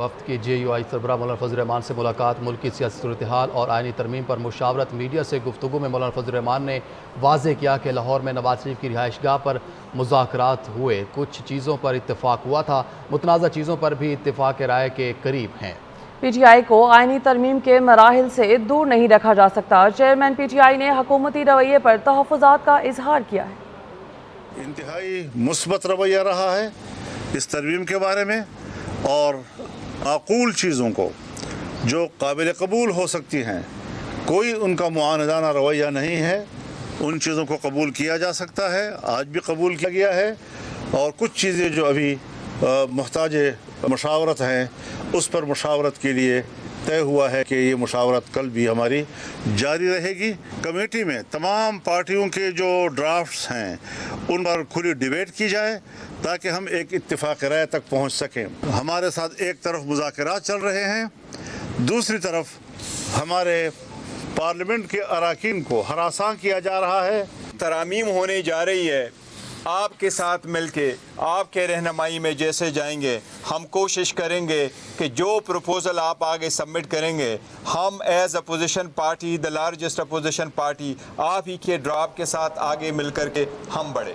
वफ़्द की JUI सरबराह मौलाना फजलुर रहमान से मुलाकात, मुल्क की सियासी सूरत हाल और आइनी तरमीम पर मुशावरत। मीडिया से गुफ्तगू में मौलाना फजलुर रहमान ने वाज़ेह किया कि लाहौर में नवाज शरीफ की रिहाइशगाह पर मुज़ाकरात हुए, कुछ चीज़ों पर इत्तफाक हुआ था, मुतनाज़ा चीज़ों पर भी इत्तफाक राय के करीब हैं। PTI को आइनी तरमीम के मराहिल से दूर नहीं रखा जा सकता। चेयरमैन PTI ने हुकूमती रवैये पर तहफ़्फ़ुज़ात का इजहार किया है। इंतहाई मुस्बत रवैया रहा है इस तरमीम के बारे में और माकूल चीज़ों को जो काबिल कबूल हो सकती हैं, कोई उनका मुआनदाना रवैया नहीं है। उन चीज़ों को कबूल किया जा सकता है, आज भी कबूल किया गया है, और कुछ चीज़ें जो अभी महताज मशावरत हैं उस पर मशावरत के लिए तय हुआ है कि ये मशावरत कल भी हमारी जारी रहेगी। कमेटी में तमाम पार्टियों के जो ड्राफ्ट्स हैं उन पर खुली डिबेट की जाए ताकि हम एक इत्तेफाक राय तक पहुंच सकें। हमारे साथ एक तरफ मुज़ाकरात चल रहे हैं, दूसरी तरफ हमारे पार्लियामेंट के अराकीन को हरासा किया जा रहा है। तरामीम होने जा रही है, आपके साथ मिलके आपके रहनुमाई में जैसे जाएंगे हम कोशिश करेंगे कि जो प्रपोज़ल आप आगे सबमिट करेंगे हम as opposition party, the largest opposition party, आप ही के ड्राफ्ट के साथ आगे मिलकर के हम बढ़े।